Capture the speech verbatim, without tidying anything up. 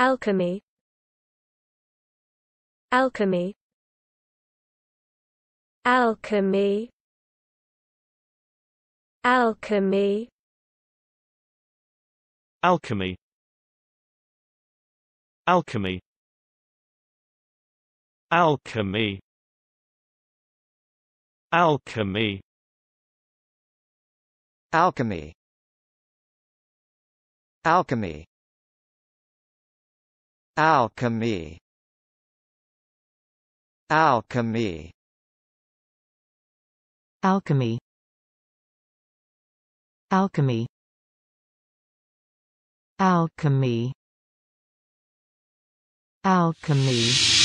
Alchemy. Alchemy. Alchemy. Alchemy. Alchemy. Alchemy. Alchemy. Alchemy. Alchemy. Alchemy. Alchemy. Alchemy. Alchemy. Alchemy. Alchemy. Alchemy.